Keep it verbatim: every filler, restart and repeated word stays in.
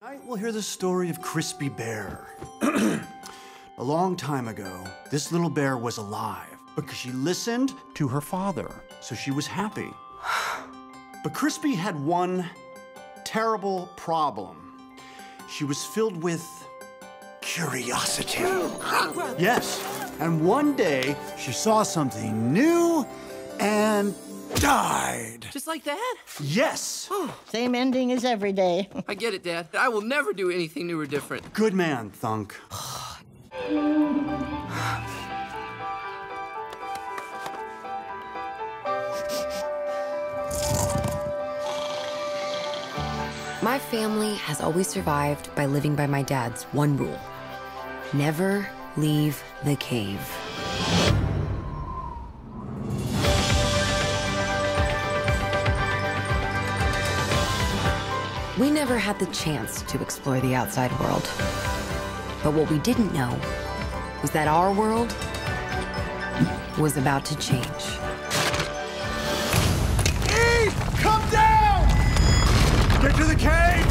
Tonight we'll hear the story of Crispy Bear. A long time ago, this little bear was alive because she listened to her father, so she was happy. But Crispy had one terrible problem. She was filled with curiosity. Yes, and one day she saw something new and died. Just like that? Yes. Same ending as every day. I get it, Dad. I will never do anything new or different. Good man, Thunk. My family has always survived by living by my dad's one rule. Never leave the cave. We never had the chance to explore the outside world. But what we didn't know was that our world was about to change. Eve, come down! Get to the cave!